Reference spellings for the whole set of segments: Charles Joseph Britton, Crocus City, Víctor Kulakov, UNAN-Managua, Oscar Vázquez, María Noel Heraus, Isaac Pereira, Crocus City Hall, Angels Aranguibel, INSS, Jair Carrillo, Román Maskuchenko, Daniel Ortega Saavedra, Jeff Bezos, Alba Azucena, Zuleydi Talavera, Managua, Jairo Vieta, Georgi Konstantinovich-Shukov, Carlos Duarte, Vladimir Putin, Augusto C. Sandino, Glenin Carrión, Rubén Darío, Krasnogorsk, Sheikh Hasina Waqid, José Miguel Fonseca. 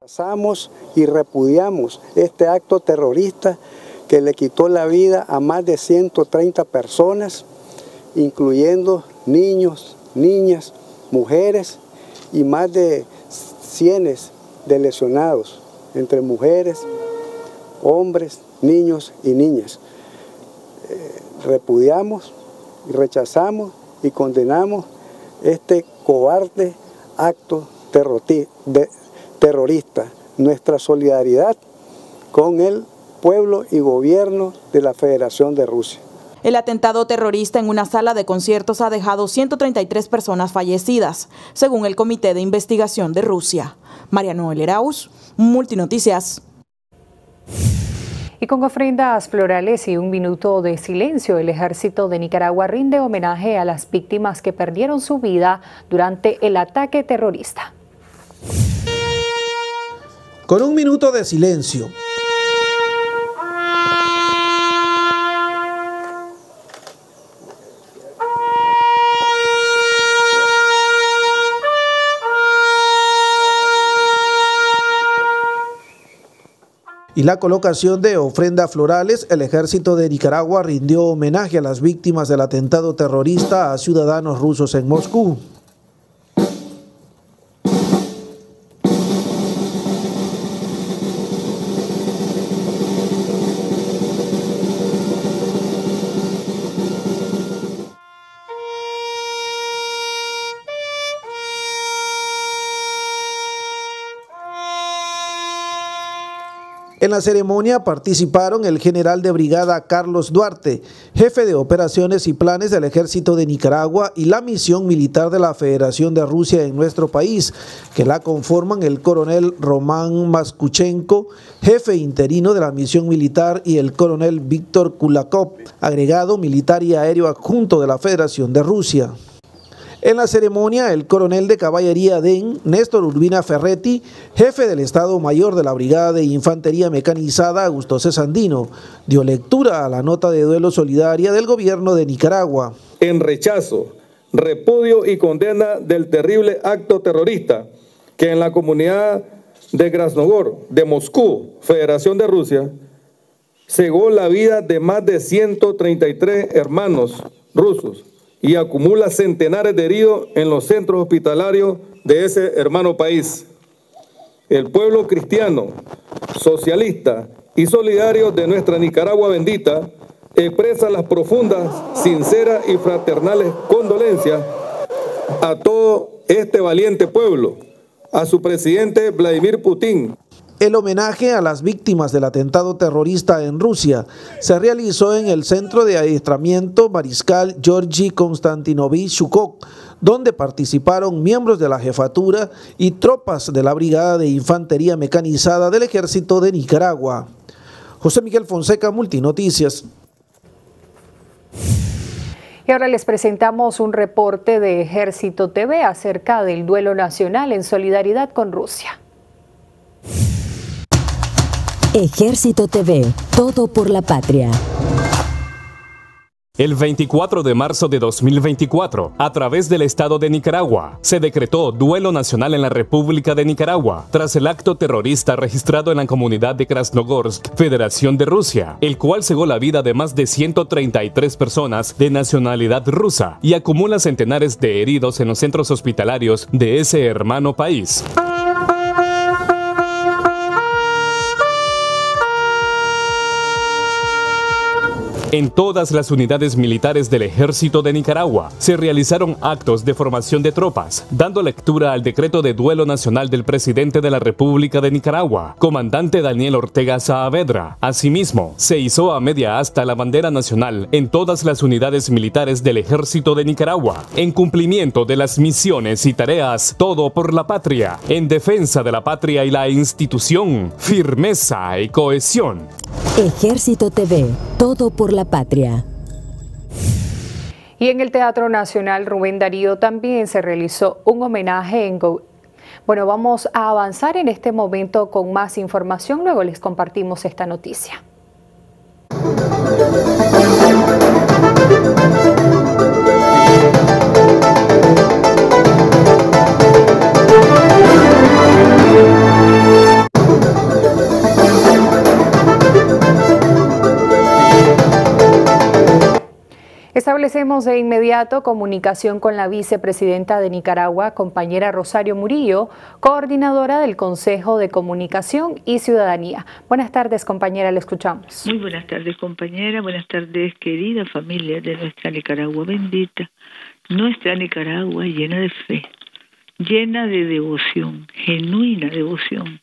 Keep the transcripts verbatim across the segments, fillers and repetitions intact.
Pasamos y repudiamos este acto terrorista que le quitó la vida a más de ciento treinta personas, incluyendo niños, niñas, mujeres y más de cientos de lesionados, entre mujeres, hombres, niños y niñas. Eh, repudiamos, rechazamos y condenamos este cobarde acto terrorista. Nuestra solidaridad con el pueblo y gobierno de la Federación de Rusia. El atentado terrorista en una sala de conciertos ha dejado ciento treinta y tres personas fallecidas, según el Comité de Investigación de Rusia. María Noel Heraus, Multinoticias. Y con ofrendas florales y un minuto de silencio, el ejército de Nicaragua rinde homenaje a las víctimas que perdieron su vida durante el ataque terrorista. Con un minuto de silencio, y la colocación de ofrendas florales, el ejército de Nicaragua rindió homenaje a las víctimas del atentado terrorista a ciudadanos rusos en Moscú. En la ceremonia participaron el general de brigada Carlos Duarte, jefe de operaciones y planes del Ejército de Nicaragua, y la misión militar de la Federación de Rusia en nuestro país, que la conforman el coronel Román Maskuchenko, jefe interino de la misión militar, y el coronel Víctor Kulakov, agregado militar y aéreo adjunto de la Federación de Rusia. En la ceremonia, el coronel de caballería D E N, Néstor Urbina Ferretti, jefe del Estado Mayor de la Brigada de Infantería Mecanizada Augusto C. Sandino, dio lectura a la nota de duelo solidaria del gobierno de Nicaragua. En rechazo, repudio y condena del terrible acto terrorista que en la comunidad de Krasnogorsk, de Moscú, Federación de Rusia, cegó la vida de más de ciento treinta y tres hermanos rusos y acumula centenares de heridos en los centros hospitalarios de ese hermano país. El pueblo cristiano, socialista y solidario de nuestra Nicaragua bendita expresa las profundas, sinceras y fraternales condolencias a todo este valiente pueblo, a su presidente Vladimir Putin. El homenaje a las víctimas del atentado terrorista en Rusia se realizó en el Centro de Adiestramiento Mariscal Georgi Konstantinovich-Shukov, donde participaron miembros de la jefatura y tropas de la Brigada de Infantería Mecanizada del Ejército de Nicaragua. José Miguel Fonseca, Multinoticias. Y ahora les presentamos un reporte de Ejército T V acerca del duelo nacional en solidaridad con Rusia. Ejército T V, todo por la patria. El veinticuatro de marzo de dos mil veinticuatro, a través del Estado de Nicaragua, se decretó duelo nacional en la República de Nicaragua tras el acto terrorista registrado en la comunidad de Krasnogorsk, Federación de Rusia, el cual cegó la vida de más de ciento treinta y tres personas de nacionalidad rusa y acumula centenares de heridos en los centros hospitalarios de ese hermano país. En todas las unidades militares del Ejército de Nicaragua se realizaron actos de formación de tropas, dando lectura al decreto de duelo nacional del presidente de la República de Nicaragua, comandante Daniel Ortega Saavedra. Asimismo, se izó a media asta la bandera nacional en todas las unidades militares del Ejército de Nicaragua, en cumplimiento de las misiones y tareas, todo por la patria, en defensa de la patria y la institución, firmeza y cohesión. Ejército T V, todo por la patria. La patria. Y en el Teatro Nacional Rubén Darío también se realizó un homenaje en Go. Bueno, vamos a avanzar en este momento con más información, luego les compartimos esta noticia. Establecemos de inmediato comunicación con la vicepresidenta de Nicaragua, compañera Rosario Murillo, coordinadora del Consejo de Comunicación y Ciudadanía. Buenas tardes, compañera, le escuchamos. Muy buenas tardes, compañera, buenas tardes, querida familia de nuestra Nicaragua bendita, nuestra Nicaragua llena de fe, llena de devoción, genuina devoción,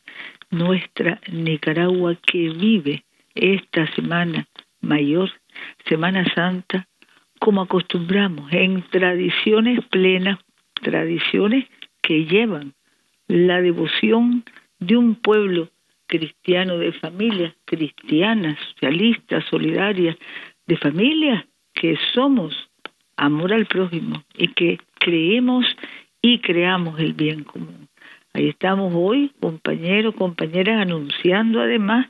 nuestra Nicaragua que vive esta semana mayor, Semana Santa, como acostumbramos, en tradiciones plenas, tradiciones que llevan la devoción de un pueblo cristiano, de familias cristianas, socialistas, solidarias, de familias que somos amor al prójimo y que creemos y creamos el bien común. Ahí estamos hoy, compañeros, compañeras, anunciando además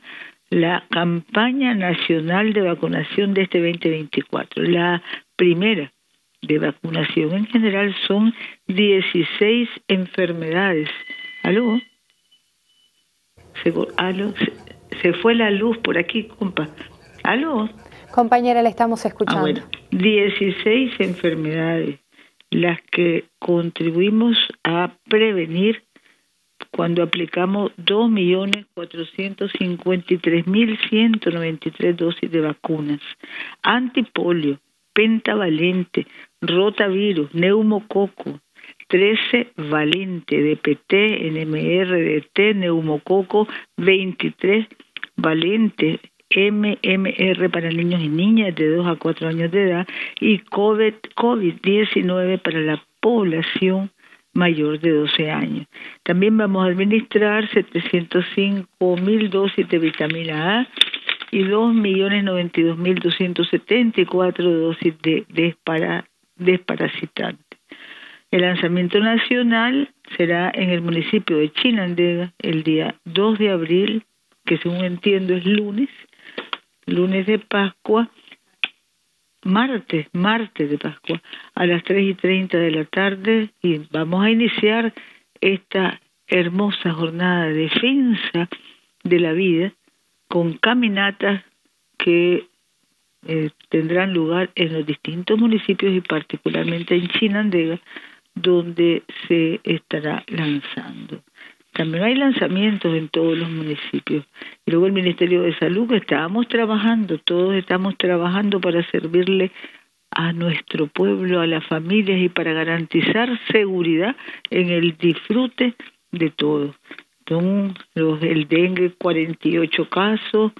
la campaña nacional de vacunación de este veinte veinticuatro. La primera de vacunación en general son dieciséis enfermedades. ¿Aló? Se, aló, se, se fue la luz por aquí, compa. ¿Aló? Compañera, le estamos escuchando. Ah, bueno. dieciséis enfermedades, las que contribuimos a prevenir cuando aplicamos dos millones cuatrocientos cincuenta y tres mil ciento noventa y tres dosis de vacunas, antipolio, pentavalente, rotavirus, neumococo, trece valente, D P T, N M R, D T, neumococo, veintitrés valente, M M R para niños y niñas de dos a cuatro años de edad y COVID diecinueve para la población mayor de doce años. También vamos a administrar setecientos cinco mil dosis de vitamina A y dos millones noventa y dos mil doscientos setenta y cuatro dosis de despara, desparasitante. El lanzamiento nacional será en el municipio de Chinandega el día dos de abril, que según entiendo es lunes, lunes de Pascua, martes, martes de Pascua, a las tres y treinta de la tarde, y vamos a iniciar esta hermosa jornada de defensa de la vida con caminatas que eh, tendrán lugar en los distintos municipios y particularmente en Chinandega, donde se estará lanzando. También hay lanzamientos en todos los municipios. Y luego el Ministerio de Salud, que estábamos trabajando, todos estamos trabajando para servirle a nuestro pueblo, a las familias y para garantizar seguridad en el disfrute de todos. Son los, el dengue, cuarenta y ocho casos,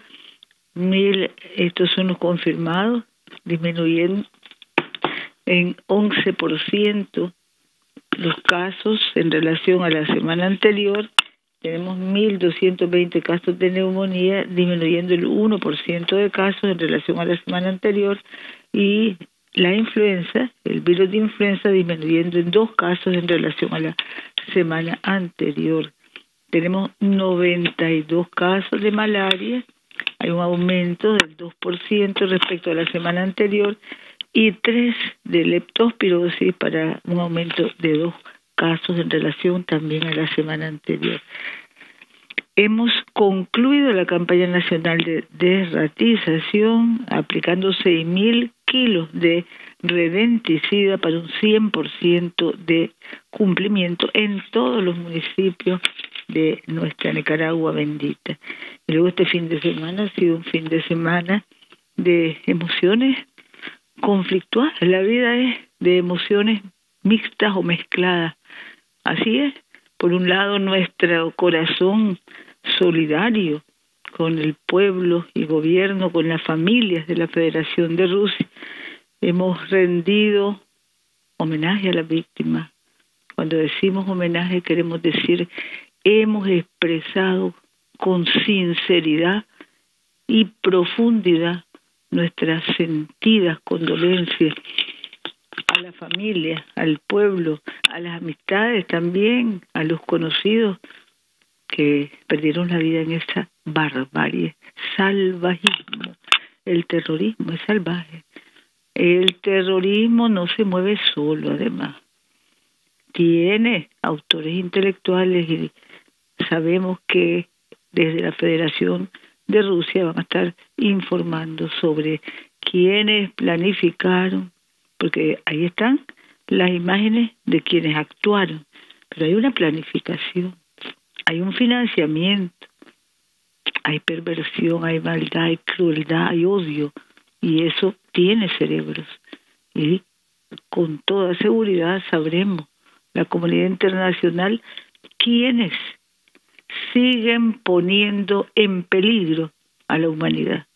mil, estos son los confirmados, disminuyendo en once por ciento. Los casos en relación a la semana anterior. Tenemos mil doscientos veinte casos de neumonía, disminuyendo el uno por ciento de casos en relación a la semana anterior, y la influenza, el virus de influenza, disminuyendo en dos casos en relación a la semana anterior. Tenemos noventa y dos casos de malaria, hay un aumento del dos por ciento respecto a la semana anterior, y tres de leptospirosis para un aumento de dos casos en relación también a la semana anterior. Hemos concluido la campaña nacional de desratización aplicando seis mil kilos de redenticida para un cien por ciento de cumplimiento en todos los municipios de nuestra Nicaragua bendita. Y luego este fin de semana ha sido un fin de semana de emociones conflictual, la vida es de emociones mixtas o mezcladas. Así es, por un lado nuestro corazón solidario con el pueblo y gobierno, con las familias de la Federación de Rusia. Hemos rendido homenaje a las víctimas. Cuando decimos homenaje queremos decir hemos expresado con sinceridad y profundidad nuestras sentidas condolencias a la familia, al pueblo, a las amistades también, a los conocidos que perdieron la vida en esa barbarie, salvajismo. El terrorismo es salvaje. El terrorismo no se mueve solo, además. Tiene autores intelectuales y sabemos que desde la Federación de Rusia van a estar informando sobre quiénes planificaron, porque ahí están las imágenes de quienes actuaron, pero hay una planificación, hay un financiamiento, hay perversión, hay maldad, hay crueldad, hay odio, y eso tiene cerebros. Y con toda seguridad sabremos, la comunidad internacional, quiénes siguen poniendo en peligro a la humanidad,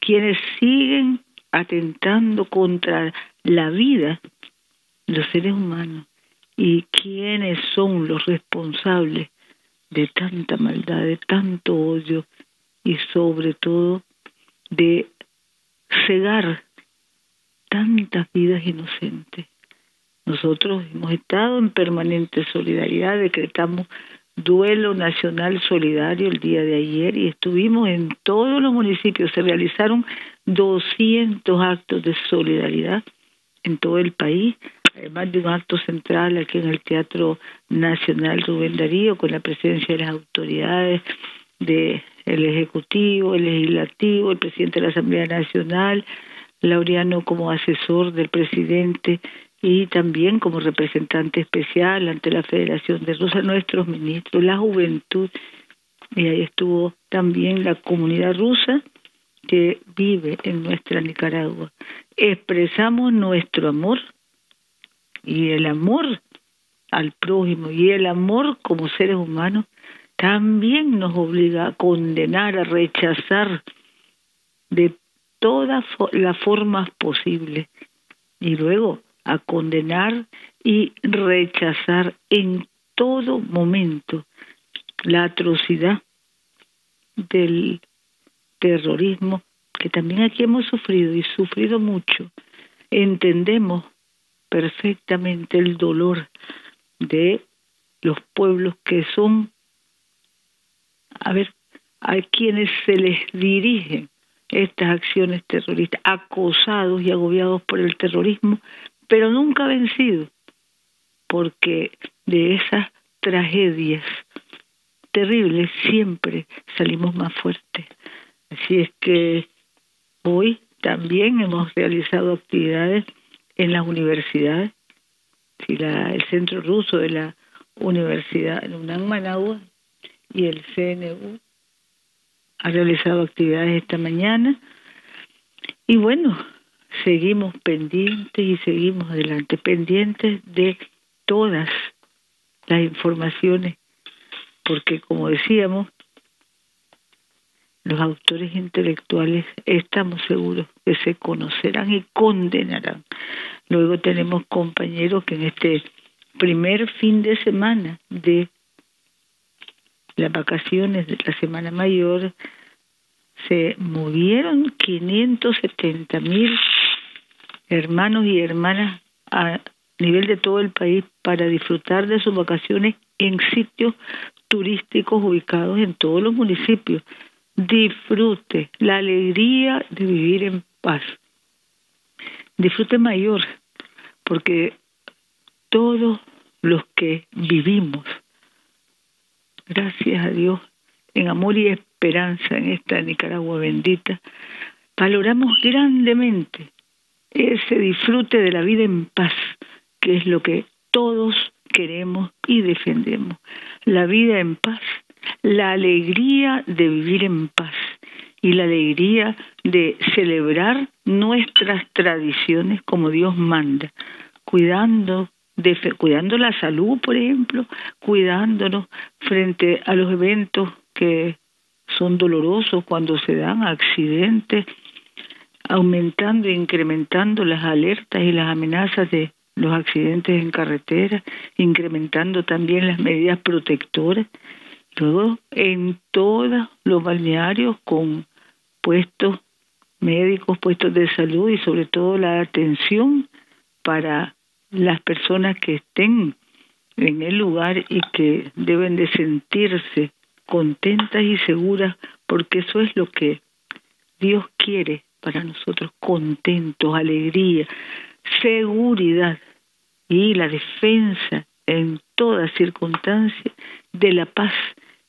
quienes siguen atentando contra la vida de los seres humanos y quiénes son los responsables de tanta maldad, de tanto odio y sobre todo de cegar tantas vidas inocentes. Nosotros hemos estado en permanente solidaridad, decretamos duelo nacional solidario el día de ayer y estuvimos en todos los municipios. Se realizaron doscientos actos de solidaridad en todo el país, además de un acto central aquí en el Teatro Nacional Rubén Darío, con la presencia de las autoridades del Ejecutivo, el Legislativo, el presidente de la Asamblea Nacional, Laureano como asesor del presidente y también como representante especial ante la Federación de Rusia, nuestros ministros, la juventud, y ahí estuvo también la comunidad rusa que vive en nuestra Nicaragua. Expresamos nuestro amor y el amor al prójimo y el amor como seres humanos también nos obliga a condenar, a rechazar de todas las formas posibles y luego a condenar y rechazar en todo momento la atrocidad del terrorismo que también aquí hemos sufrido y sufrido mucho. Entendemos perfectamente el dolor de los pueblos que son, a ver, a quienes se les dirigen estas acciones terroristas, acosados y agobiados por el terrorismo, pero nunca vencidos, porque de esas tragedias terribles siempre salimos más fuertes. Así es que hoy también hemos realizado actividades en las universidades. Si la, el Centro Ruso de la Universidad en UNAN-Managua y el C N U ha realizado actividades esta mañana. Y bueno, seguimos pendientes y seguimos adelante, pendientes de todas las informaciones, porque como decíamos, los autores intelectuales estamos seguros que se conocerán y condenarán. Luego tenemos compañeros que en este primer fin de semana de las vacaciones de la Semana Mayor se movieron quinientos setenta mil hermanos y hermanas a nivel de todo el país para disfrutar de sus vacaciones en sitios turísticos ubicados en todos los municipios. Disfrute la alegría de vivir en paz. Disfrute mayor, porque todos los que vivimos, gracias a Dios, en amor y esperanza en esta Nicaragua bendita, valoramos grandemente ese disfrute de la vida en paz, que es lo que todos queremos y defendemos. La vida en paz, la alegría de vivir en paz y la alegría de celebrar nuestras tradiciones como Dios manda, cuidando De, cuidando la salud, por ejemplo, cuidándonos frente a los eventos que son dolorosos cuando se dan accidentes, aumentando e incrementando las alertas y las amenazas de los accidentes en carretera, incrementando también las medidas protectoras, luego en todos los balnearios con puestos médicos, puestos de salud y sobre todo la atención para las personas que estén en el lugar y que deben de sentirse contentas y seguras, porque eso es lo que Dios quiere para nosotros, contentos, alegría, seguridad y la defensa en toda circunstancia de la paz,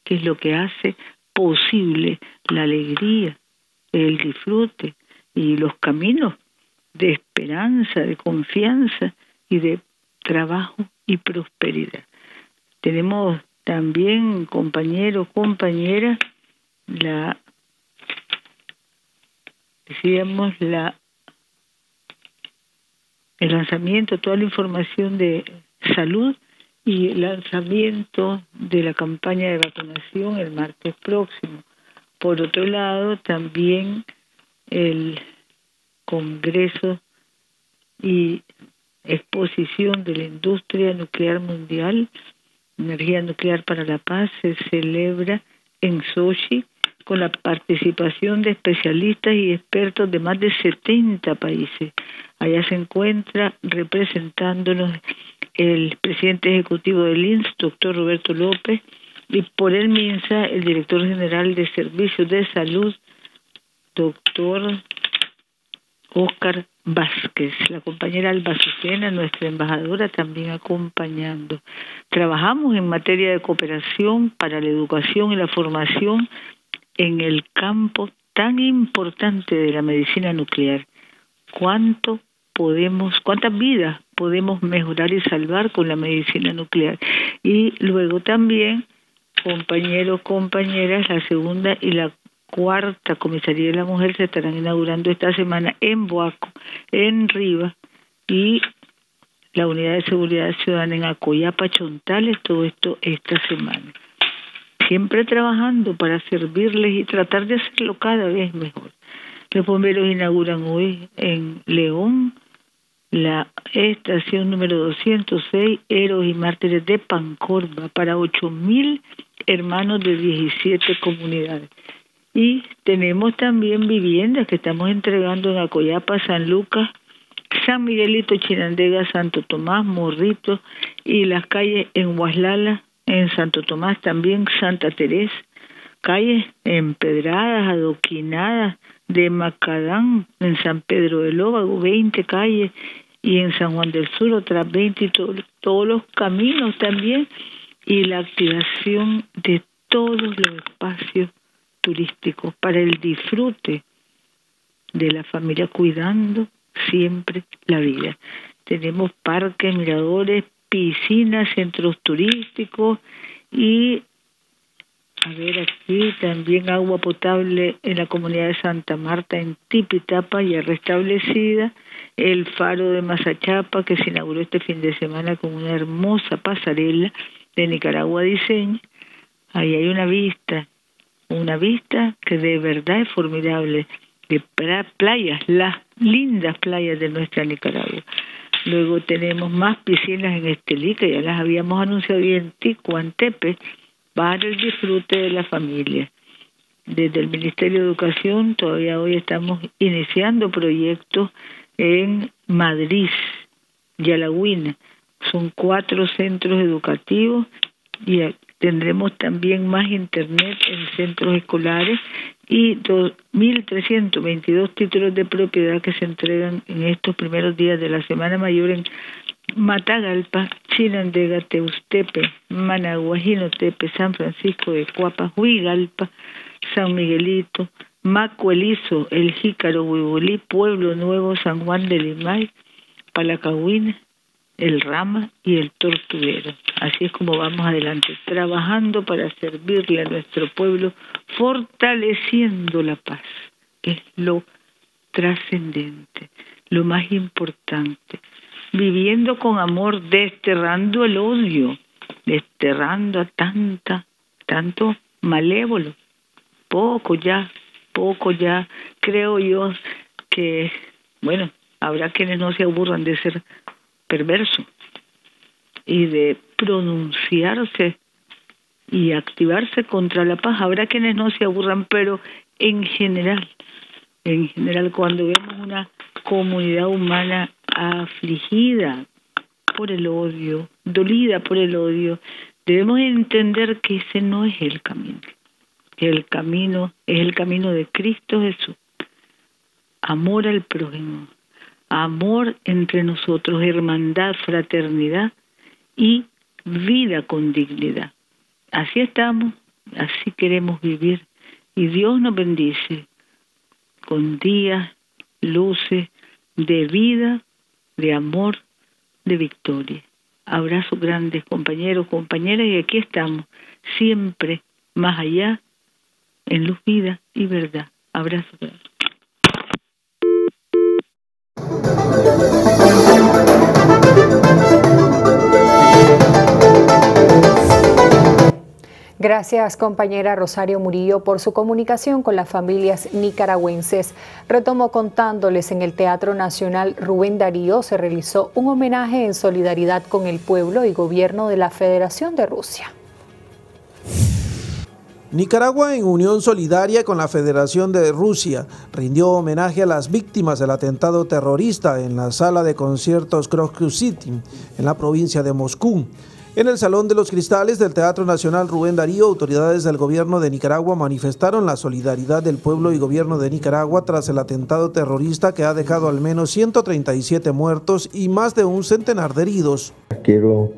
que es lo que hace posible la alegría, el disfrute y los caminos de esperanza, de confianza y de trabajo y prosperidad. Tenemos también, compañeros, compañeras, la, decíamos, la el lanzamiento, toda la información de salud y el lanzamiento de la campaña de vacunación el martes próximo. Por otro lado, también el Congreso y Exposición de la Industria Nuclear Mundial, Energía Nuclear para la Paz, se celebra en Sochi con la participación de especialistas y expertos de más de setenta países. Allá se encuentra representándonos el presidente ejecutivo del I N S S, doctor Roberto López, y por el MINSA, el director general de Servicios de Salud, doctor Oscar Vázquez. La compañera Alba Azucena, nuestra embajadora, también acompañando. Trabajamos en materia de cooperación para la educación y la formación en el campo tan importante de la medicina nuclear. ¿Cuánto podemos, cuántas vidas podemos mejorar y salvar con la medicina nuclear? Y luego también, compañeros, compañeras, la segunda y la cuarta comisaría de la mujer se estarán inaugurando esta semana en Boaco, en Rivas, y la unidad de seguridad ciudadana en Acoyapa, Chontales, todo esto esta semana. Siempre trabajando para servirles y tratar de hacerlo cada vez mejor. Los bomberos inauguran hoy en León la estación número doscientos seis, Héroes y Mártires de Pancorva, para ocho mil hermanos de diecisiete comunidades. Y tenemos también viviendas que estamos entregando en Acoyapa, San Lucas, San Miguelito, Chinandega, Santo Tomás, Morrito y las calles en Huaslala, en Santo Tomás también, Santa Teresa, calles empedradas, adoquinadas, de Macadán, en San Pedro del Óbago, veinte calles, y en San Juan del Sur otras veinte, y to- todos los caminos también, y la activación de todos los espacios turísticos para el disfrute de la familia, cuidando siempre la vida. Tenemos parques, miradores, piscinas, centros turísticos y, a ver, aquí también agua potable en la comunidad de Santa Marta, en Tipitapa, ya restablecida. El faro de Mazachapa, que se inauguró este fin de semana con una hermosa pasarela de Nicaragua Diseño. Ahí hay una vista, una vista que de verdad es formidable, de playas, las lindas playas de nuestra Nicaragua. Luego tenemos más piscinas en Estelí, que ya las habíamos anunciado, y en Ticuantepe, para el disfrute de la familia. Desde el Ministerio de Educación todavía hoy estamos iniciando proyectos en Madrid, Yalagüina. Son cuatro centros educativos y tendremos también más internet en centros escolares y dos mil trescientos veintidós títulos de propiedad que se entregan en estos primeros días de la Semana Mayor en Matagalpa, Chinandega, Teustepe, Managua, Jinotepe, San Francisco de Coapa, Huigalpa, San Miguelito, Macuelizo, El Jícaro, Huibolí, Pueblo Nuevo, San Juan de Limay, Palacahuina, El Rama y El Tortuguero. Así es como vamos adelante, trabajando para servirle a nuestro pueblo, fortaleciendo la paz, que es lo trascendente, lo más importante. Viviendo con amor, desterrando el odio, desterrando a tanta, tanto malévolo. Poco ya, poco ya, creo yo que, bueno, habrá quienes no se aburran de ser perversos y de pronunciarse y activarse contra la paz. Habrá quienes no se aburran, pero en general, en general, cuando vemos una comunidad humana afligida por el odio, dolida por el odio, debemos entender que ese no es el camino. El camino es el camino de Cristo Jesús. Amor al prójimo, amor entre nosotros, hermandad, fraternidad y vida con dignidad. Así estamos, así queremos vivir. Y Dios nos bendice con días, luces, de vida, de amor, de victoria. Abrazos grandes, compañeros, compañeras, y aquí estamos, siempre más allá, en luz, vida y verdad. Abrazos grandes. Gracias, compañera Rosario Murillo, por su comunicación con las familias nicaragüenses. Retomo contándoles, en el Teatro Nacional Rubén Darío se realizó un homenaje en solidaridad con el pueblo y gobierno de la Federación de Rusia. Nicaragua, en unión solidaria con la Federación de Rusia, rindió homenaje a las víctimas del atentado terrorista en la sala de conciertos Crocus City, en la provincia de Moscú. En el Salón de los Cristales del Teatro Nacional Rubén Darío, autoridades del gobierno de Nicaragua manifestaron la solidaridad del pueblo y gobierno de Nicaragua tras el atentado terrorista que ha dejado al menos ciento treinta y siete muertos y más de un centenar de heridos. Quiero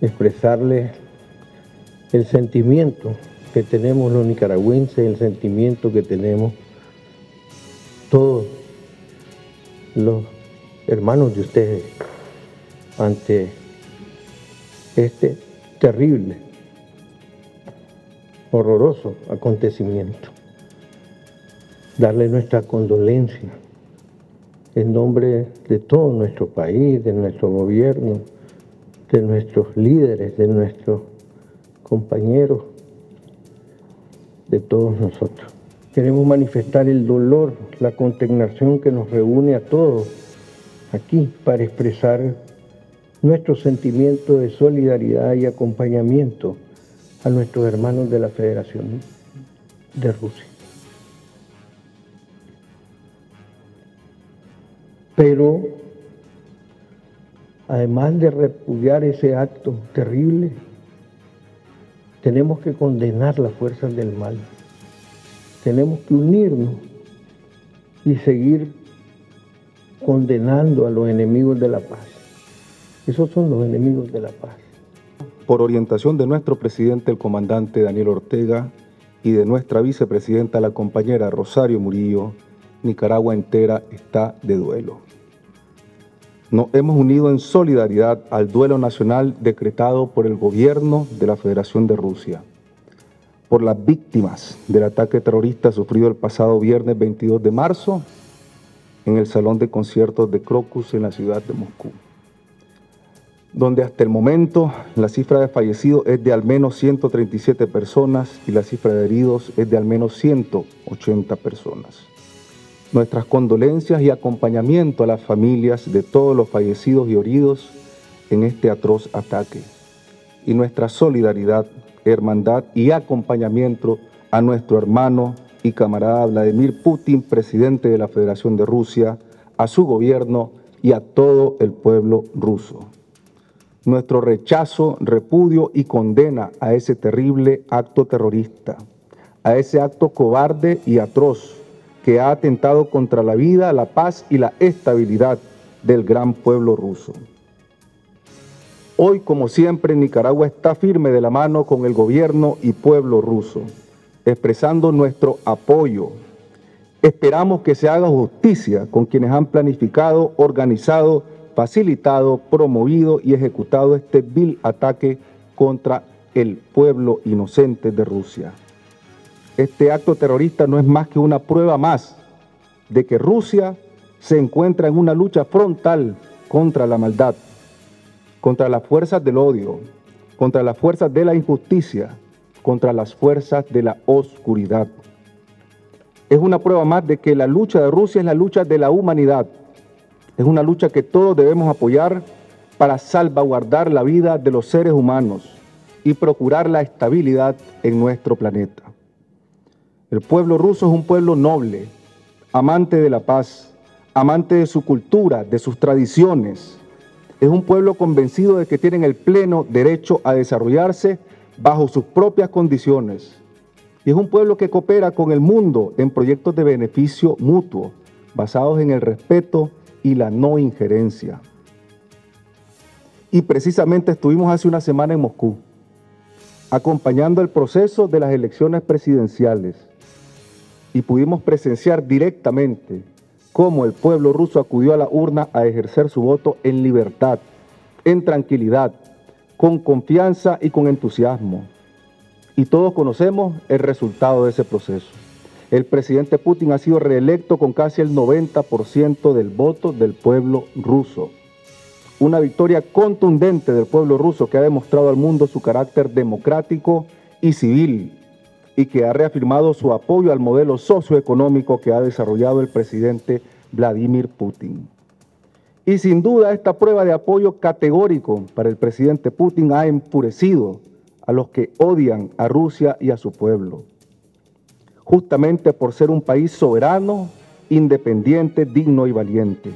expresarles el sentimiento que tenemos los nicaragüenses, el sentimiento que tenemos todos los hermanos de ustedes ante este terrible, horroroso acontecimiento. Darle nuestra condolencia en nombre de todo nuestro país, de nuestro gobierno, de nuestros líderes, de nuestros compañeros, de todos nosotros. Queremos manifestar el dolor, la consternación que nos reúne a todos aquí para expresar nuestro sentimiento de solidaridad y acompañamiento a nuestros hermanos de la Federación de Rusia. Pero, además de repudiar ese acto terrible, tenemos que condenar las fuerzas del mal. Tenemos que unirnos y seguir condenando a los enemigos de la paz. Esos son los enemigos de la paz. Por orientación de nuestro presidente, el comandante Daniel Ortega, y de nuestra vicepresidenta, la compañera Rosario Murillo, Nicaragua entera está de duelo. Nos hemos unido en solidaridad al duelo nacional decretado por el gobierno de la Federación de Rusia, por las víctimas del ataque terrorista sufrido el pasado viernes veintidós de marzo en el Salón de Conciertos de Crocus en la ciudad de Moscú, donde hasta el momento la cifra de fallecidos es de al menos ciento treinta y siete personas y la cifra de heridos es de al menos ciento ochenta personas. Nuestras condolencias y acompañamiento a las familias de todos los fallecidos y heridos en este atroz ataque, y nuestra solidaridad, hermandad y acompañamiento a nuestro hermano y camarada Vladimir Putin, presidente de la Federación de Rusia, a su gobierno y a todo el pueblo ruso. Nuestro rechazo, repudio y condena a ese terrible acto terrorista, a ese acto cobarde y atroz que ha atentado contra la vida, la paz y la estabilidad del gran pueblo ruso. Hoy, como siempre, Nicaragua está firme de la mano con el gobierno y pueblo ruso, expresando nuestro apoyo. Esperamos que se haga justicia con quienes han planificado, organizado, facilitado, promovido y ejecutado este vil ataque contra el pueblo inocente de Rusia. Este acto terrorista no es más que una prueba más de que Rusia se encuentra en una lucha frontal contra la maldad, contra las fuerzas del odio, contra las fuerzas de la injusticia, contra las fuerzas de la oscuridad. Es una prueba más de que la lucha de Rusia es la lucha de la humanidad. Es una lucha que todos debemos apoyar para salvaguardar la vida de los seres humanos y procurar la estabilidad en nuestro planeta. El pueblo ruso es un pueblo noble, amante de la paz, amante de su cultura, de sus tradiciones. Es un pueblo convencido de que tienen el pleno derecho a desarrollarse bajo sus propias condiciones. Y es un pueblo que coopera con el mundo en proyectos de beneficio mutuo, basados en el respeto y la no injerencia. Y precisamente estuvimos hace una semana en Moscú, acompañando el proceso de las elecciones presidenciales, y pudimos presenciar directamente cómo el pueblo ruso acudió a la urna a ejercer su voto en libertad, en tranquilidad, con confianza y con entusiasmo. Y todos conocemos el resultado de ese proceso. El presidente Putin ha sido reelecto con casi el noventa por ciento del voto del pueblo ruso. Una victoria contundente del pueblo ruso que ha demostrado al mundo su carácter democrático y civil y que ha reafirmado su apoyo al modelo socioeconómico que ha desarrollado el presidente Vladimir Putin. Y sin duda esta prueba de apoyo categórico para el presidente Putin ha enfurecido a los que odian a Rusia y a su pueblo, justamente por ser un país soberano, independiente, digno y valiente.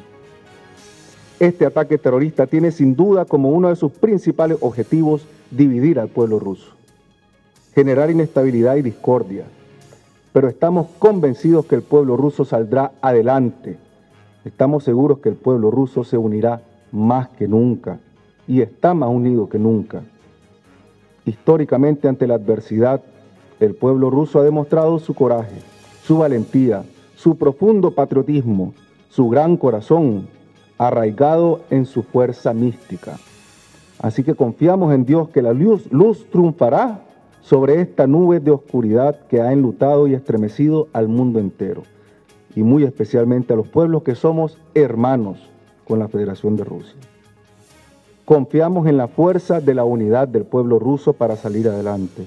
Este ataque terrorista tiene sin duda como uno de sus principales objetivos dividir al pueblo ruso, generar inestabilidad y discordia. Pero estamos convencidos que el pueblo ruso saldrá adelante. Estamos seguros que el pueblo ruso se unirá más que nunca y está más unido que nunca. Históricamente, ante la adversidad, el pueblo ruso ha demostrado su coraje, su valentía, su profundo patriotismo, su gran corazón, arraigado en su fuerza mística. Así que confiamos en Dios que la luz, luz triunfará sobre esta nube de oscuridad que ha enlutado y estremecido al mundo entero, y muy especialmente a los pueblos que somos hermanos con la Federación de Rusia. Confiamos en la fuerza de la unidad del pueblo ruso para salir adelante.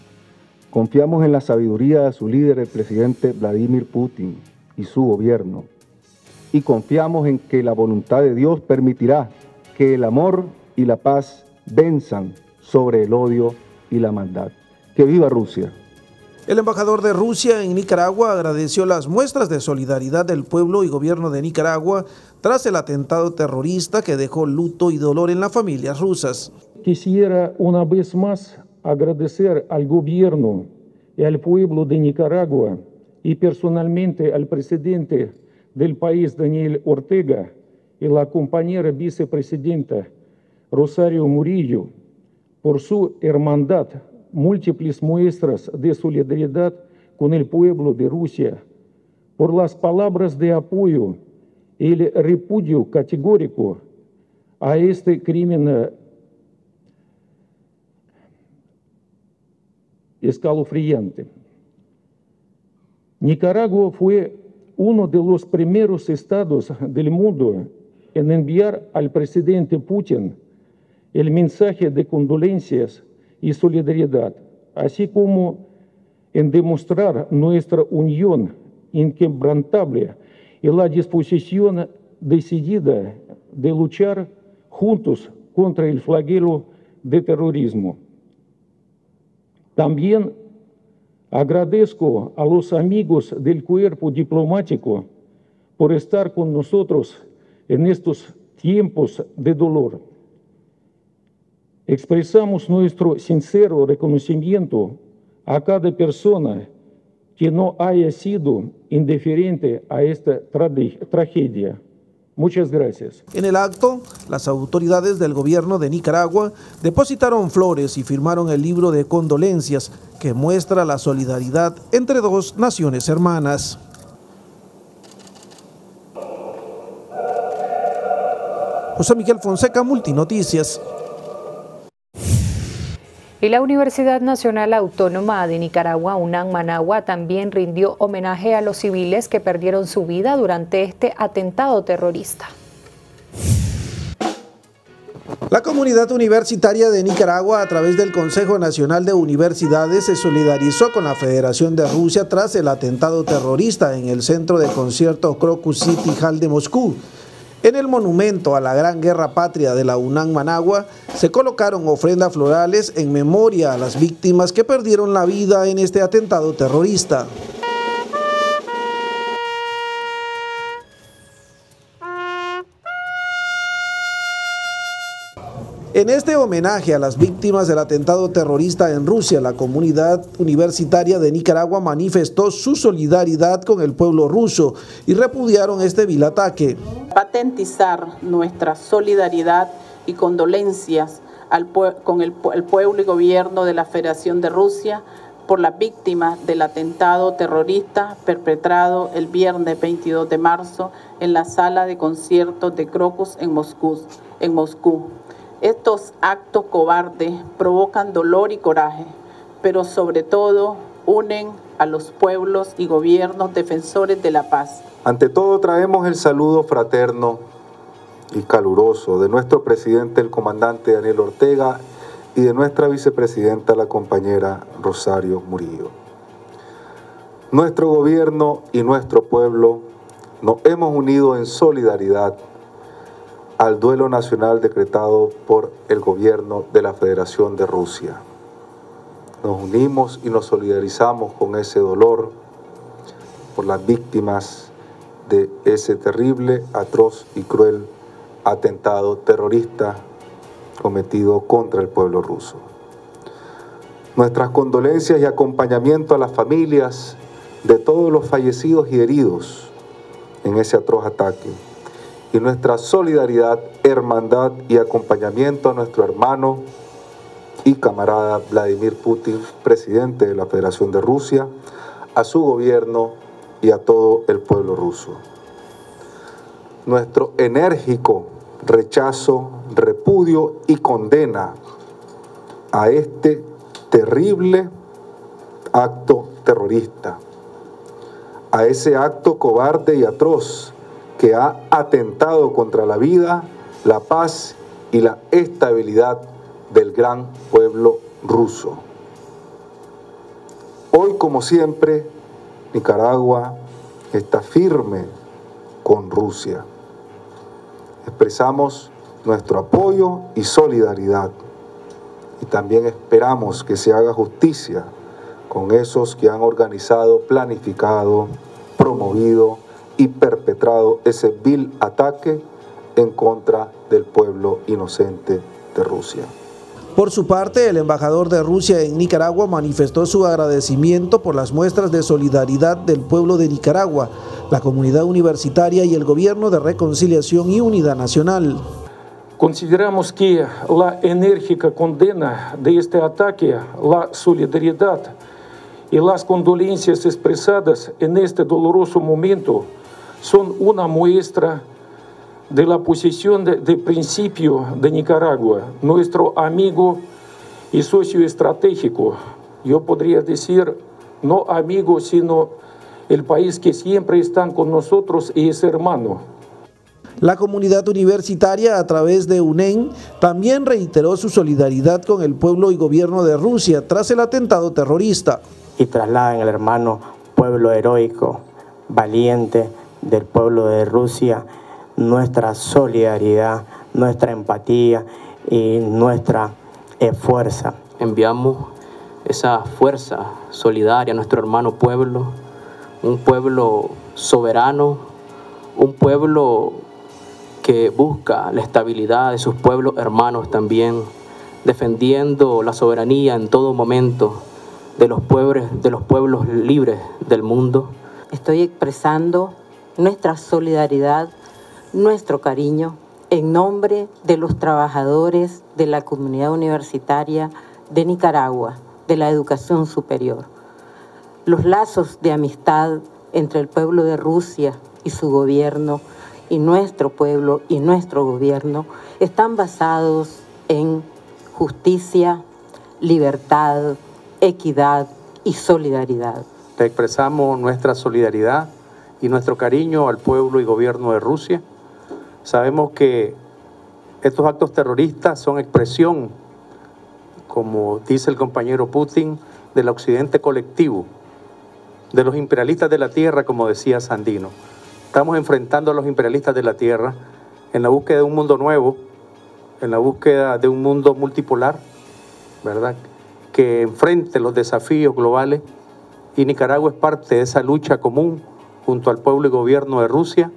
Confiamos en la sabiduría de su líder, el presidente Vladimir Putin, y su gobierno. Y confiamos en que la voluntad de Dios permitirá que el amor y la paz venzan sobre el odio y la maldad. ¡Que viva Rusia! El embajador de Rusia en Nicaragua agradeció las muestras de solidaridad del pueblo y gobierno de Nicaragua tras el atentado terrorista que dejó luto y dolor en las familias rusas. Quisiera una vez más agradecer al gobierno y al pueblo de Nicaragua y personalmente al presidente del país Daniel Ortega y la compañera vicepresidenta Rosario Murillo por su hermandad, múltiples muestras de solidaridad con el pueblo de Rusia, por las palabras de apoyo y el repudio categórico a este crimen escalofriante. Nicaragua fue uno de los primeros estados del mundo en enviar al presidente Putin el mensaje de condolencias y solidaridad, así como en demostrar nuestra unión inquebrantable y la disposición decidida de luchar juntos contra el flagelo de terrorismo. También agradezco a los amigos del cuerpo diplomático por estar con nosotros en estos tiempos de dolor. Expresamos nuestro sincero reconocimiento a cada persona que no haya sido indiferente a esta tragedia. Muchas gracias. En el acto, las autoridades del gobierno de Nicaragua depositaron flores y firmaron el libro de condolencias que muestra la solidaridad entre dos naciones hermanas. José Miguel Fonseca, Multinoticias. Y la Universidad Nacional Autónoma de Nicaragua, UNAN-Managua, también rindió homenaje a los civiles que perdieron su vida durante este atentado terrorista. La comunidad universitaria de Nicaragua, a través del Consejo Nacional de Universidades, se solidarizó con la Federación de Rusia tras el atentado terrorista en el centro de conciertos Crocus City Hall de Moscú. En el monumento a la Gran Guerra Patria de la UNAN-Managua se colocaron ofrendas florales en memoria a las víctimas que perdieron la vida en este atentado terrorista. En este homenaje a las víctimas del atentado terrorista en Rusia, la comunidad universitaria de Nicaragua manifestó su solidaridad con el pueblo ruso y repudiaron este vil ataque. Patentizar nuestra solidaridad y condolencias al con el, el pueblo y gobierno de la Federación de Rusia por las víctimas del atentado terrorista perpetrado el viernes veintidós de marzo en la sala de conciertos de Crocus en Moscú. En Moscú. Estos actos cobardes provocan dolor y coraje, pero sobre todo unen a los pueblos y gobiernos defensores de la paz. Ante todo, traemos el saludo fraterno y caluroso de nuestro presidente, el comandante Daniel Ortega, y de nuestra vicepresidenta, la compañera Rosario Murillo. Nuestro gobierno y nuestro pueblo nos hemos unido en solidaridad al duelo nacional decretado por el gobierno de la Federación de Rusia. Nos unimos y nos solidarizamos con ese dolor por las víctimas de ese terrible, atroz y cruel atentado terrorista cometido contra el pueblo ruso. Nuestras condolencias y acompañamiento a las familias de todos los fallecidos y heridos en ese atroz ataque, y nuestra solidaridad, hermandad y acompañamiento a nuestro hermano y camarada Vladimir Putin, presidente de la Federación de Rusia, a su gobierno y a todo el pueblo ruso. Nuestro enérgico rechazo, repudio y condena a este terrible acto terrorista, a ese acto cobarde y atroz que ha atentado contra la vida, la paz y la estabilidad del gran pueblo ruso. Hoy, como siempre, Nicaragua está firme con Rusia. Expresamos nuestro apoyo y solidaridad, y también esperamos que se haga justicia con esos que han organizado, planificado, promovido y perpetrado ese vil ataque en contra del pueblo inocente de Rusia. Por su parte, el embajador de Rusia en Nicaragua manifestó su agradecimiento por las muestras de solidaridad del pueblo de Nicaragua, la comunidad universitaria y el Gobierno de Reconciliación y Unidad Nacional. Consideramos que la enérgica condena de este ataque, la solidaridad y las condolencias expresadas en este doloroso momento son una muestra de la posición de, de principio de Nicaragua, nuestro amigo y socio estratégico. Yo podría decir, no amigo, sino el país que siempre están con nosotros y es hermano. La comunidad universitaria, a través de UNEN, también reiteró su solidaridad con el pueblo y gobierno de Rusia tras el atentado terrorista. Y trasladan al hermano pueblo heroico, valiente del pueblo de Rusia, nuestra solidaridad, nuestra empatía y nuestra eh, fuerza. Enviamos esa fuerza solidaria a nuestro hermano pueblo, un pueblo soberano, un pueblo que busca la estabilidad de sus pueblos hermanos también, defendiendo la soberanía en todo momento de los pueblos, de los pueblos libres del mundo. Estoy expresando nuestra solidaridad, nuestro cariño, en nombre de los trabajadores de la comunidad universitaria de Nicaragua, de la educación superior. Los lazos de amistad entre el pueblo de Rusia y su gobierno, y nuestro pueblo y nuestro gobierno, están basados en justicia, libertad, equidad y solidaridad. Te expresamos nuestra solidaridad y nuestro cariño al pueblo y gobierno de Rusia. Sabemos que estos actos terroristas son expresión, como dice el compañero Putin, del occidente colectivo, de los imperialistas de la tierra, como decía Sandino. Estamos enfrentando a los imperialistas de la tierra en la búsqueda de un mundo nuevo, en la búsqueda de un mundo multipolar, ¿verdad?, que enfrente los desafíos globales, y Nicaragua es parte de esa lucha común junto al pueblo y gobierno de Rusia.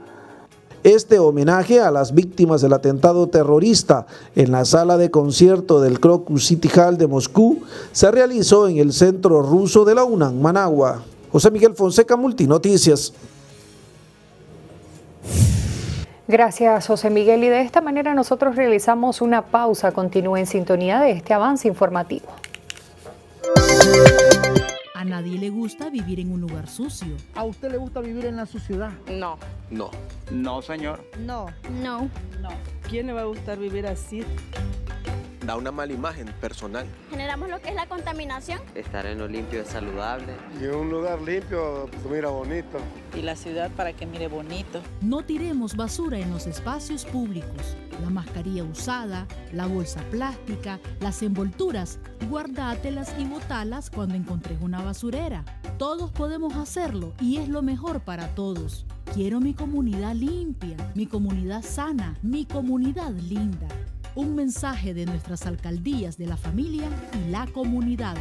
Este homenaje a las víctimas del atentado terrorista en la sala de concierto del Crocus City Hall de Moscú se realizó en el centro ruso de la UNAN-Managua. José Miguel Fonseca, Multinoticias. Gracias, José Miguel. Y de esta manera nosotros realizamos una pausa. Continúe en sintonía de este avance informativo. A nadie le gusta vivir en un lugar sucio. ¿A usted le gusta vivir en la suciedad? No. No. No, señor. No. No. No. ¿Quién le va a gustar vivir así? Da una mala imagen personal. Generamos lo que es la contaminación. Estar en lo limpio es saludable. Y en un lugar limpio, pues mira bonito. Y la ciudad para que mire bonito. No tiremos basura en los espacios públicos. La mascarilla usada, la bolsa plástica, las envolturas, guardátelas y botalas cuando encontres una basurera. Todos podemos hacerlo y es lo mejor para todos. Quiero mi comunidad limpia, mi comunidad sana, mi comunidad linda. Un mensaje de nuestras alcaldías de la familia y la comunidad.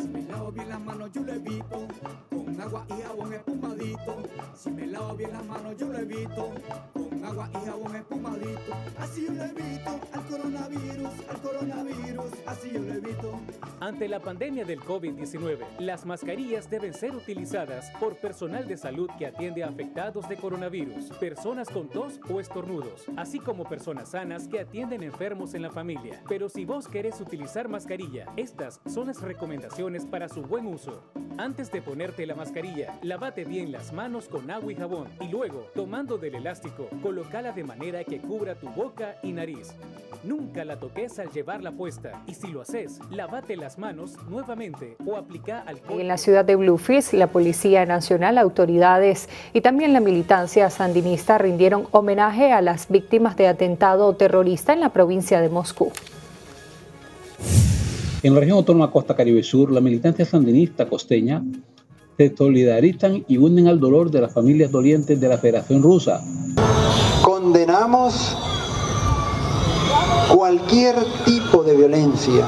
Si me lavo bien las manos yo lo evito, con agua y jabón espumadito. Si me lavo bien las manos yo lo evito, con agua y jabón espumadito. Así yo lo evito al coronavirus, al coronavirus, así yo lo evito. Ante la pandemia del COVID diecinueve, las mascarillas deben ser utilizadas por personal de salud que atiende a afectados de coronavirus, personas con tos o estornudos, así como personas sanas que atienden enfermos en la familia. Pero si vos querés utilizar mascarilla, estas son las recomendaciones para su buen uso. Antes de ponerte la mascarilla, lávate bien las manos con agua y jabón y luego, tomando del elástico, colócala de manera que cubra tu boca y nariz. Nunca la toques al llevarla puesta y si lo haces, lávate las manos nuevamente o aplica alcohol. En la ciudad de Bluefields, la Policía Nacional, autoridades y también la militancia sandinista rindieron homenaje a las víctimas de atentado terrorista en la provincia de Moscú. En la región autónoma Costa Caribe Sur, la militancia sandinista costeña se solidarizan y unen al dolor de las familias dolientes de la Federación Rusa. Condenamos cualquier tipo de violencia.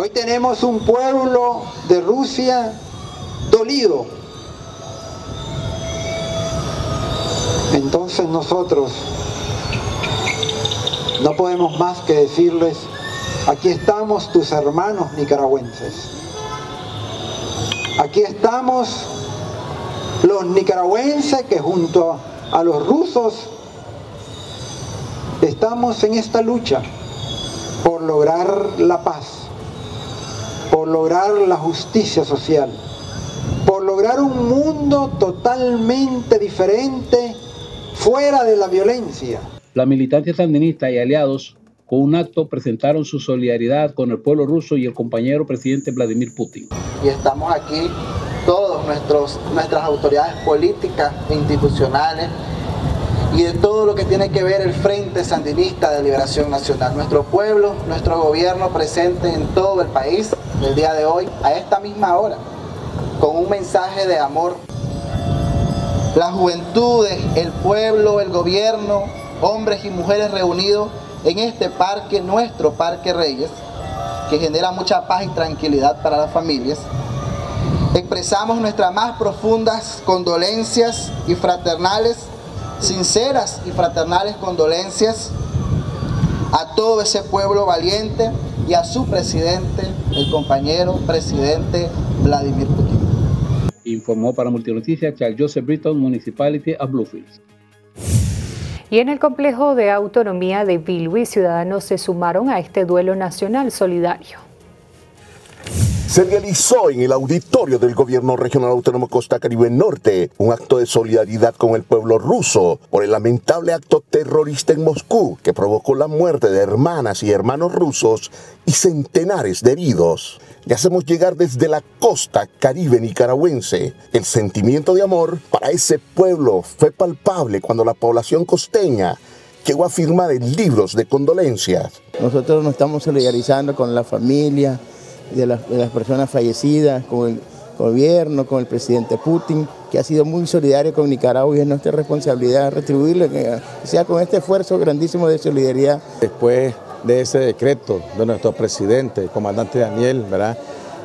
Hoy tenemos un pueblo de Rusia dolido. Entonces nosotros no podemos más que decirles: aquí estamos tus hermanos nicaragüenses. Aquí estamos los nicaragüenses que junto a los rusos estamos en esta lucha por lograr la paz, por lograr la justicia social, por lograr un mundo totalmente diferente, fuera de la violencia. La militancia sandinista y aliados con un acto presentaron su solidaridad con el pueblo ruso y el compañero presidente Vladimir Putin. Y estamos aquí todos, nuestros, nuestras autoridades políticas e institucionales, y de todo lo que tiene que ver el Frente Sandinista de Liberación Nacional. Nuestro pueblo, nuestro gobierno presente en todo el país, el día de hoy, a esta misma hora, con un mensaje de amor. Las juventudes, el pueblo, el gobierno, hombres y mujeres reunidos en este parque, nuestro Parque Reyes, que genera mucha paz y tranquilidad para las familias. Expresamos nuestras más profundas condolencias y fraternales Sinceras y fraternales condolencias a todo ese pueblo valiente y a su presidente, el compañero presidente Vladimir Putin. Informó para Multinoticias Charles Joseph Britton, Municipality of Bluefields. Y en el complejo de autonomía de Bilwi, ciudadanos se sumaron a este duelo nacional solidario. Se realizó en el auditorio del Gobierno Regional Autónomo Costa Caribe Norte un acto de solidaridad con el pueblo ruso por el lamentable acto terrorista en Moscú que provocó la muerte de hermanas y hermanos rusos y centenares de heridos. Le hacemos llegar desde la costa caribe nicaragüense. El sentimiento de amor para ese pueblo fue palpable cuando la población costeña llegó a firmar libros de condolencias. Nosotros nos estamos solidarizando con la familia De las, de las personas fallecidas, con el gobierno, con el presidente Putin, que ha sido muy solidario con Nicaragua y es nuestra responsabilidad retribuirle, que sea con este esfuerzo grandísimo de solidaridad. Después de ese decreto de nuestro presidente, el comandante Daniel, ¿verdad?,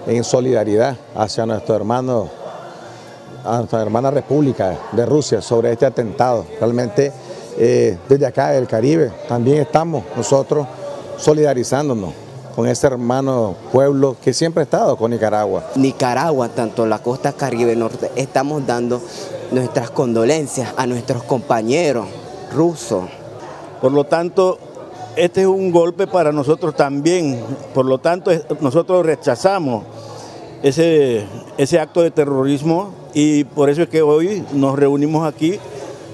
en solidaridad hacia nuestro hermano, a nuestra hermana República de Rusia sobre este atentado. Realmente eh, desde acá del Caribe también estamos nosotros solidarizándonos con ese hermano pueblo que siempre ha estado con Nicaragua. Nicaragua, tanto la costa Caribe Norte, estamos dando nuestras condolencias a nuestros compañeros rusos. Por lo tanto, este es un golpe para nosotros también. Por lo tanto, nosotros rechazamos ese, ese acto de terrorismo, y por eso es que hoy nos reunimos aquí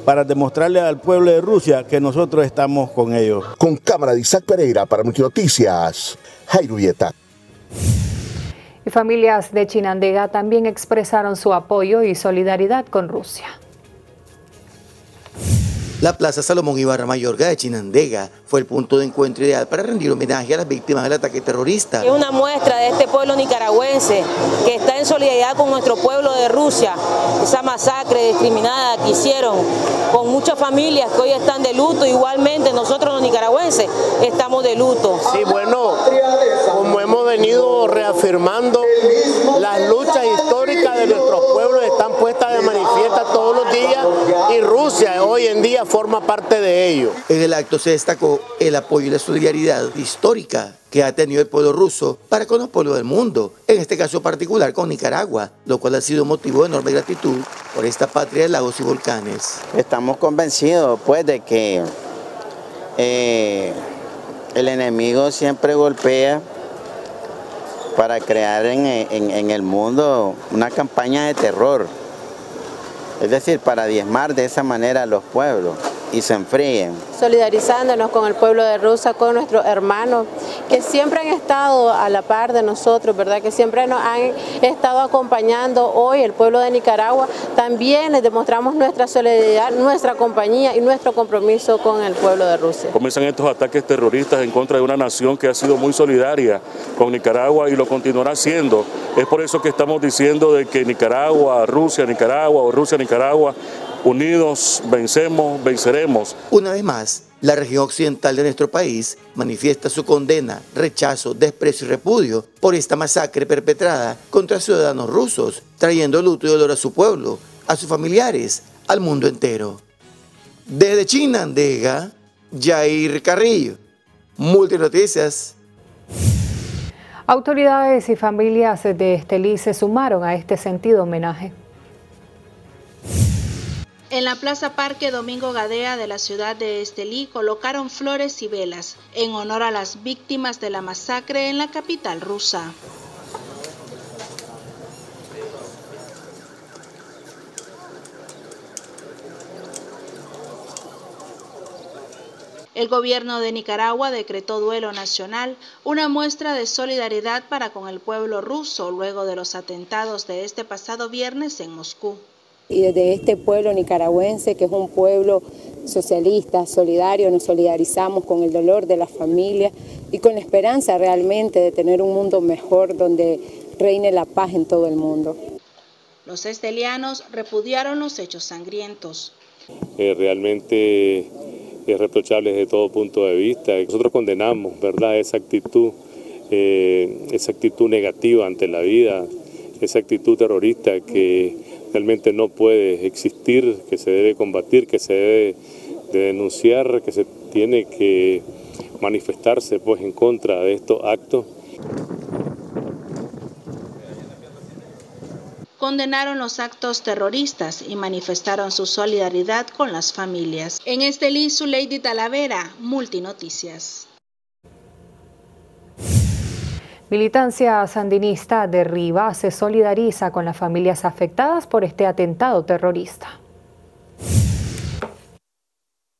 para demostrarle al pueblo de Rusia que nosotros estamos con ellos. Con cámara de Isaac Pereira para Multinoticias, Jairo Vieta. Y familias de Chinandega también expresaron su apoyo y solidaridad con Rusia. La Plaza Salomón Ibarra Mayorga de Chinandega fue el punto de encuentro ideal para rendir homenaje a las víctimas del ataque terrorista. Es una muestra de este pueblo nicaragüense que está en solidaridad con nuestro pueblo de Rusia, esa masacre discriminada que hicieron con muchas familias que hoy están de luto. Igualmente nosotros los nicaragüenses estamos de luto. Sí, bueno, como hemos venido reafirmando, las luchas históricas de nuestros pueblos están puestas de manifiesta todos los días y Rusia hoy en día forma parte de ello. En el acto se destacó el apoyo y la solidaridad histórica que ha tenido el pueblo ruso para con los pueblos del mundo, en este caso particular con Nicaragua, lo cual ha sido motivo de enorme gratitud por esta patria de lagos y volcanes. Estamos convencidos pues de que eh, el enemigo siempre golpea para crear en, en, en el mundo una campaña de terror. Es decir, para diezmar de esa manera a los pueblos y se enfríen. Solidarizándonos con el pueblo de Rusia, con nuestros hermanos, que siempre han estado a la par de nosotros, ¿verdad? Que siempre nos han estado acompañando. Hoy el pueblo de Nicaragua también les demostramos nuestra solidaridad, nuestra compañía y nuestro compromiso con el pueblo de Rusia. Comienzan estos ataques terroristas en contra de una nación que ha sido muy solidaria con Nicaragua y lo continuará siendo. Es por eso que estamos diciendo de que Nicaragua, Rusia, Nicaragua o Rusia, Nicaragua, unidos vencemos, venceremos. Una vez más, la región occidental de nuestro país manifiesta su condena, rechazo, desprecio y repudio por esta masacre perpetrada contra ciudadanos rusos, trayendo luto y dolor a su pueblo, a sus familiares, al mundo entero. Desde Chinandega, Jair Carrillo, Multinoticias. Autoridades y familias de Estelí se sumaron a este sentido homenaje. En la Plaza Parque Domingo Gadea de la ciudad de Estelí colocaron flores y velas en honor a las víctimas de la masacre en la capital rusa. El gobierno de Nicaragua decretó duelo nacional, una muestra de solidaridad para con el pueblo ruso luego de los atentados de este pasado viernes en Moscú. Y desde este pueblo nicaragüense, que es un pueblo socialista, solidario, nos solidarizamos con el dolor de las familias y con la esperanza realmente de tener un mundo mejor donde reine la paz en todo el mundo. Los estelianos repudiaron los hechos sangrientos. Eh, realmente es reprochable desde todo punto de vista. Nosotros condenamos, ¿verdad?, esa actitud, eh, esa actitud negativa ante la vida, esa actitud terrorista que realmente no puede existir, que se debe combatir, que se debe de denunciar, que se tiene que manifestarse pues en contra de estos actos. Condenaron los actos terroristas y manifestaron su solidaridad con las familias. En Estelí, Zuleydi Talavera, Multinoticias. Militancia sandinista de Riva se solidariza con las familias afectadas por este atentado terrorista.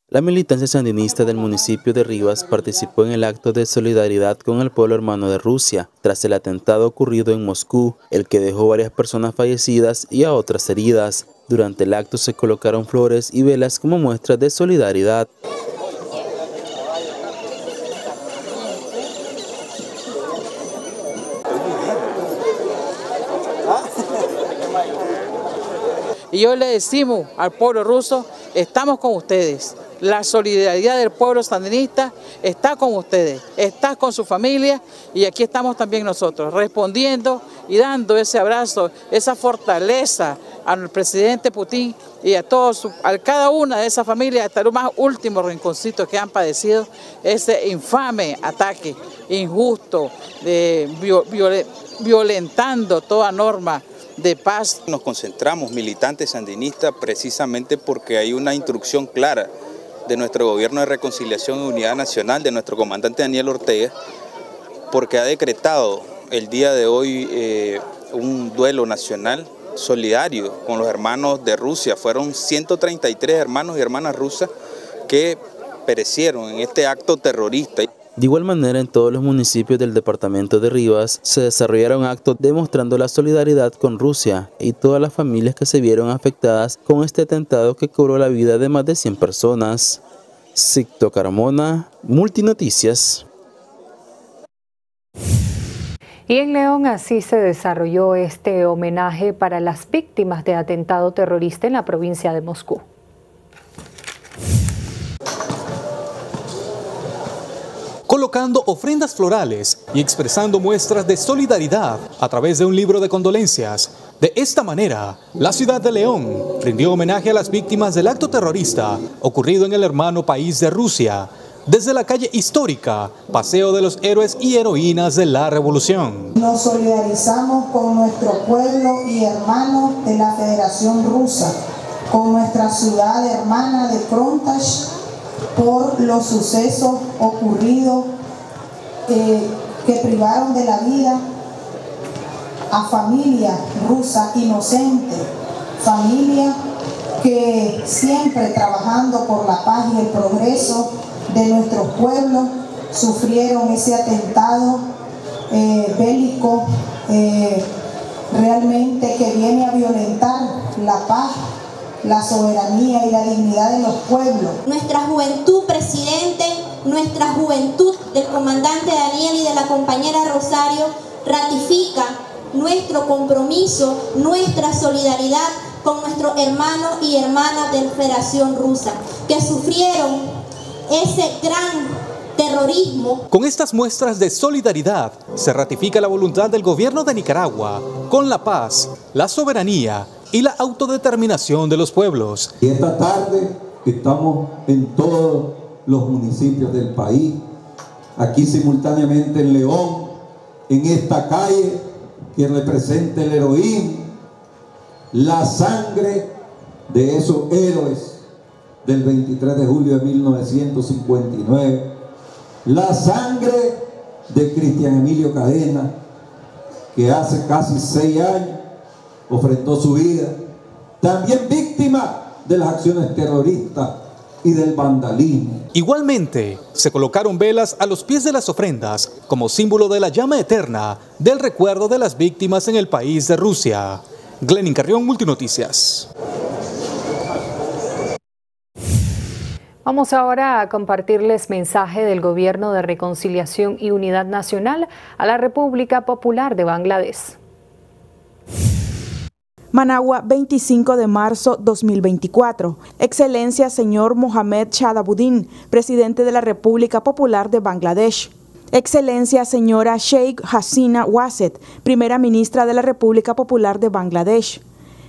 La militancia sandinista del municipio de Rivas participó en el acto de solidaridad con el pueblo hermano de Rusia tras el atentado ocurrido en Moscú, el que dejó varias personas fallecidas y a otras heridas. Durante el acto se colocaron flores y velas como muestra de solidaridad. Y yo le decimos al pueblo ruso, estamos con ustedes. La solidaridad del pueblo sandinista está con ustedes, está con su familia y aquí estamos también nosotros, respondiendo y dando ese abrazo, esa fortaleza al presidente Putin y a todos, a cada una de esas familias, hasta los más últimos rinconcitos que han padecido ese infame ataque injusto, eh, viol, viol, violentando toda norma de paz. Nos concentramos, militantes sandinistas, precisamente porque hay una instrucción clara de nuestro gobierno de reconciliación y unidad nacional, de nuestro comandante Daniel Ortega, porque ha decretado el día de hoy eh, un duelo nacional solidario con los hermanos de Rusia. Fueron ciento treinta y tres hermanos y hermanas rusas que perecieron en este acto terrorista. De igual manera, en todos los municipios del departamento de Rivas se desarrollaron actos demostrando la solidaridad con Rusia y todas las familias que se vieron afectadas con este atentado que cobró la vida de más de cien personas. Sicto Carmona, Multinoticias. Y en León así se desarrolló este homenaje para las víctimas de atentado terrorista en la provincia de Moscú. Colocando ofrendas florales y expresando muestras de solidaridad a través de un libro de condolencias. De esta manera, la ciudad de León rindió homenaje a las víctimas del acto terrorista ocurrido en el hermano país de Rusia, desde la calle histórica, Paseo de los Héroes y Heroínas de la Revolución. Nos solidarizamos con nuestro pueblo y hermanos de la Federación Rusa, con nuestra ciudad hermana de Frontage, por los sucesos ocurridos eh, que privaron de la vida a familias rusas inocentes, familias que siempre trabajando por la paz y el progreso de nuestros pueblos sufrieron ese atentado eh, bélico eh, realmente que viene a violentar la paz, la soberanía y la dignidad de los pueblos. Nuestra juventud, presidente, nuestra juventud del comandante Daniel y de la compañera Rosario ratifica nuestro compromiso, nuestra solidaridad con nuestros hermanos y hermanas de la Federación Rusa que sufrieron ese gran terrorismo. Con estas muestras de solidaridad se ratifica la voluntad del gobierno de Nicaragua con la paz, la soberanía y la autodeterminación de los pueblos. Y esta tarde estamos en todos los municipios del país, aquí simultáneamente en León, en esta calle que representa el heroísmo, la sangre de esos héroes del veintitrés de julio de mil novecientos cincuenta y nueve, la sangre de Cristian Emilio Cadena, que hace casi seis años ofrendó su vida, también víctima de las acciones terroristas y del vandalismo. Igualmente, se colocaron velas a los pies de las ofrendas como símbolo de la llama eterna del recuerdo de las víctimas en el país de Rusia. Glenin Carrión, Multinoticias. Vamos ahora a compartirles mensaje del Gobierno de Reconciliación y Unidad Nacional a la República Popular de Bangladesh. Managua, veinticinco de marzo de dos mil veinticuatro. Excelencia, señor Mohamed Shadabuddin, presidente de la República Popular de Bangladesh. Excelencia, señora Sheikh Hasina Waqid, primera ministra de la República Popular de Bangladesh.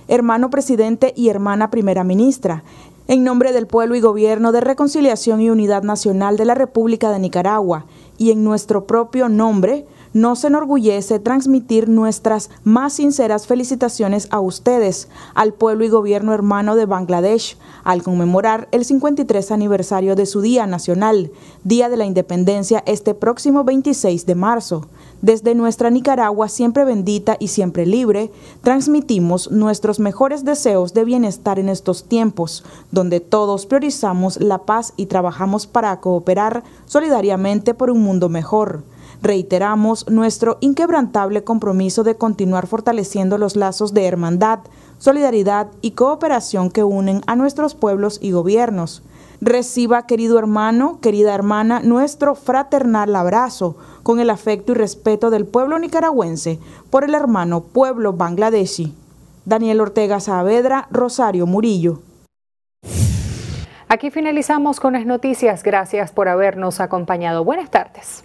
Hermano presidente y hermana primera ministra. En nombre del pueblo y gobierno de Reconciliación y Unidad Nacional de la República de Nicaragua y en nuestro propio nombre, nos enorgullece transmitir nuestras más sinceras felicitaciones a ustedes, al pueblo y gobierno hermano de Bangladesh, al conmemorar el cincuenta y tres aniversario de su Día Nacional, Día de la Independencia, este próximo veintiséis de marzo. Desde nuestra Nicaragua siempre bendita y siempre libre, transmitimos nuestros mejores deseos de bienestar en estos tiempos, donde todos priorizamos la paz y trabajamos para cooperar solidariamente por un mundo mejor. Reiteramos nuestro inquebrantable compromiso de continuar fortaleciendo los lazos de hermandad, solidaridad y cooperación que unen a nuestros pueblos y gobiernos. Reciba, querido hermano, querida hermana, nuestro fraternal abrazo con el afecto y respeto del pueblo nicaragüense por el hermano pueblo bangladesí. Daniel Ortega Saavedra, Rosario Murillo. Aquí finalizamos con las noticias. Gracias por habernos acompañado. Buenas tardes.